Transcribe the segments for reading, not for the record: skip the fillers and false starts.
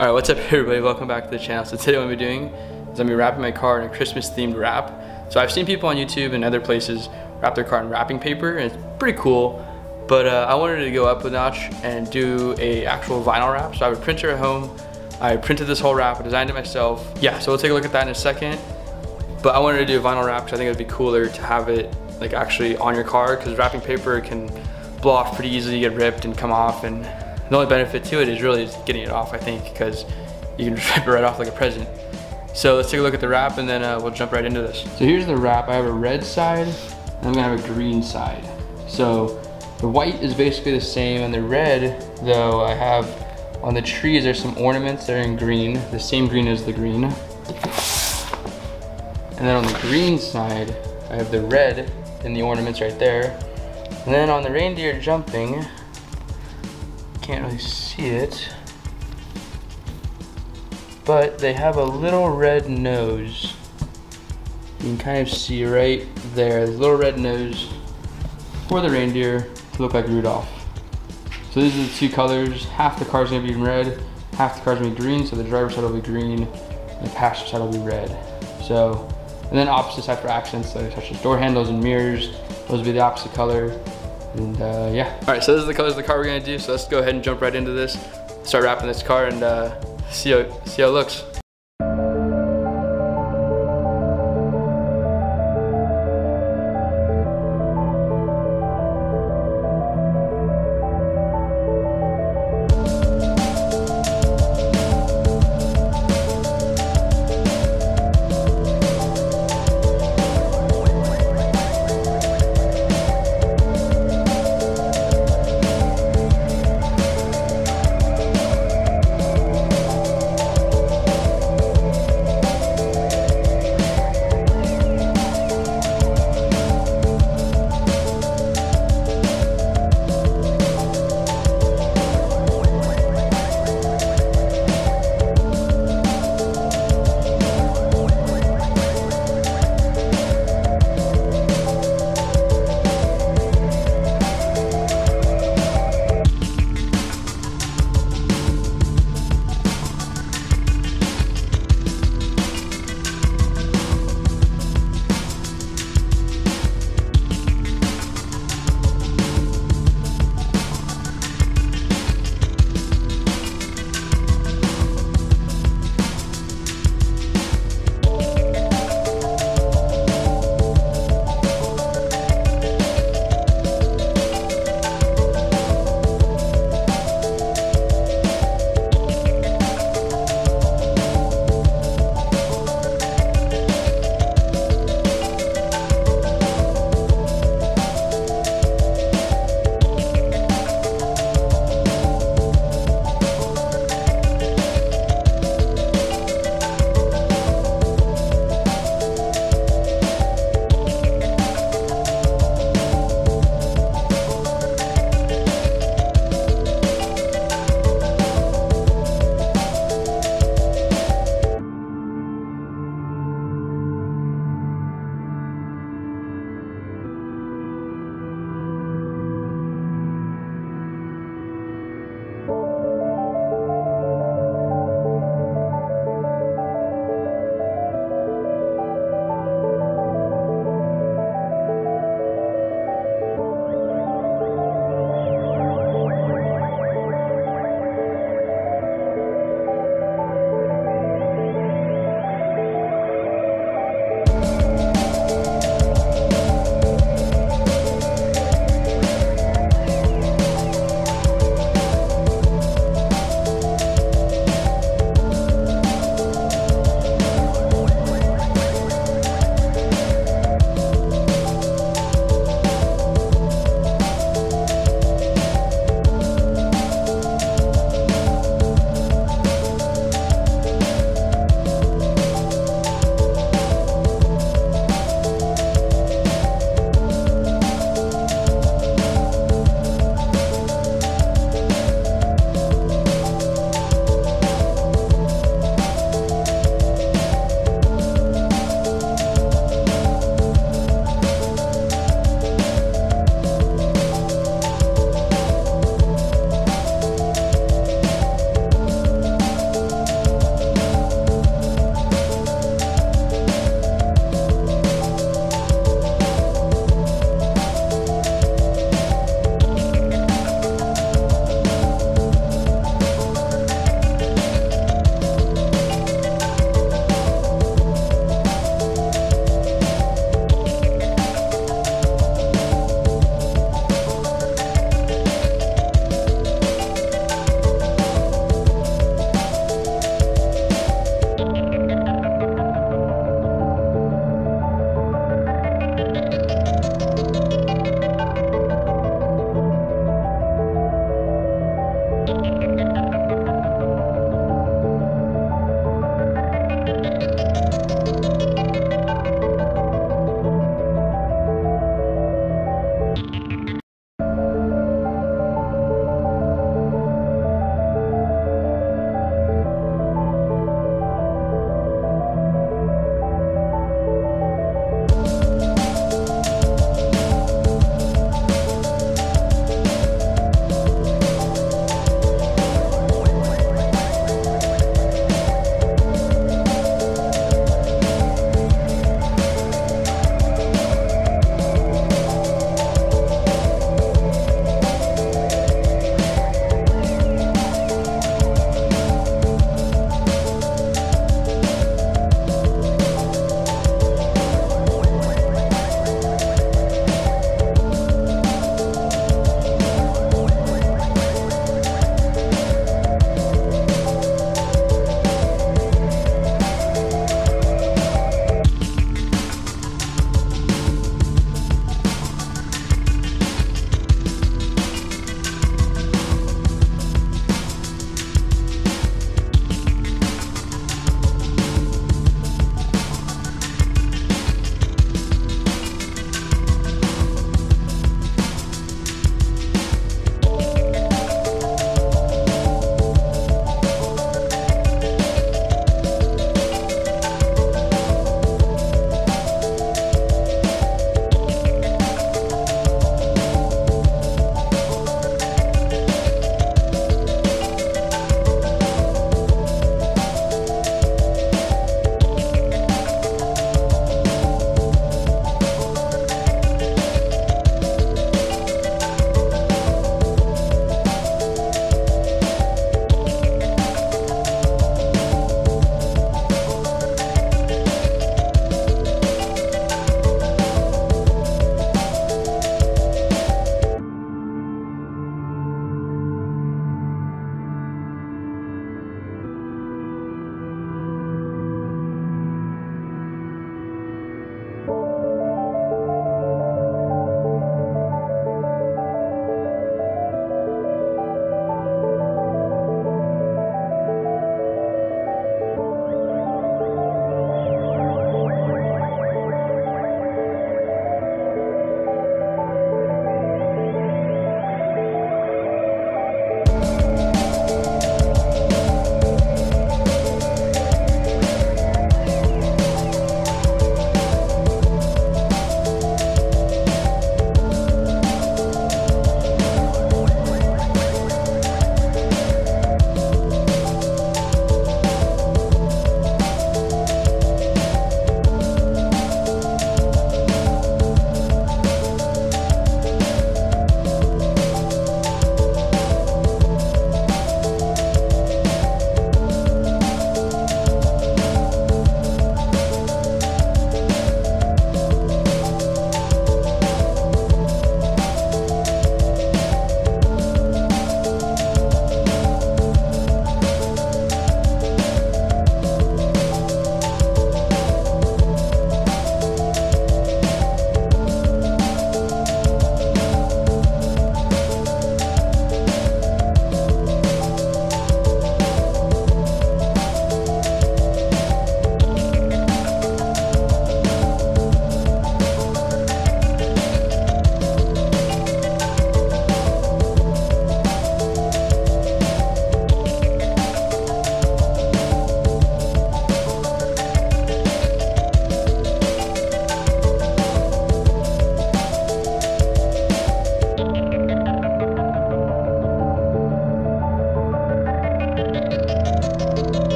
Alright, what's up everybody, welcome back to the channel. So today what I'm going to be doing is I'm going to be wrapping my car in a Christmas themed wrap. So I've seen people on YouTube and other places wrap their car in wrapping paper and it's pretty cool, but I wanted to go up a notch and do a actual vinyl wrap. So I have a printer at home, I printed this whole wrap, I designed it myself. Yeah, so we'll take a look at that in a second. But I wanted to do a vinyl wrap because I think it would be cooler to have it like actually on your car, because wrapping paper can blow off pretty easily, get ripped and come off, and the only benefit to it is really just getting it off, I think, because you can rip it right off like a present. So let's take a look at the wrap and then we'll jump right into this. So here's the wrap. I have a red side and I'm gonna have a green side. So the white is basically the same, and the red, though, I have on the trees, there's some ornaments that are in green, the same green as the green. And then on the green side, I have the red and the ornaments right there. And then on the reindeer jumping, can't really see it, but they have a little red nose. You can kind of see right there, the little red nose for the reindeer to look like Rudolph. So these are the two colors. Half the car's gonna be in red, half the car's gonna be green, so the driver's side will be green, and the passenger side will be red. So, and then opposite side for accents, so such as door handles and mirrors, those will be the opposite color. And yeah. All right, so this is the colors of the car we're gonna do. So let's go ahead and jump right into this. Start wrapping this car and see how it looks.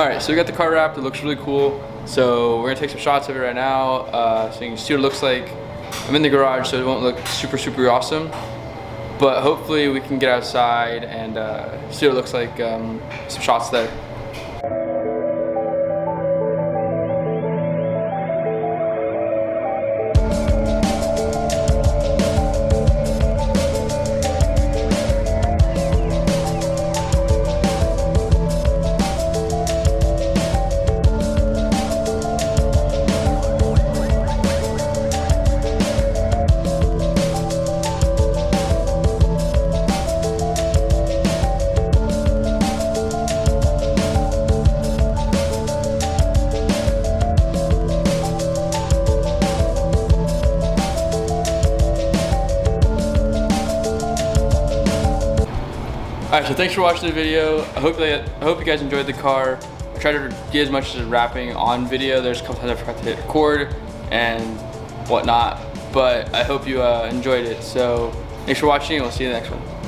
Alright, so we got the car wrapped, it looks really cool. So we're gonna take some shots of it right now, so you can see what it looks like. I'm in the garage, so it won't look super awesome, but hopefully we can get outside and see what it looks like, some shots there. Alright, so thanks for watching the video. I hope you guys enjoyed the car. I tried to get as much as wrapping on video. There's a couple times I forgot to hit record and whatnot, but I hope you enjoyed it. So thanks for watching, and we'll see you in the next one.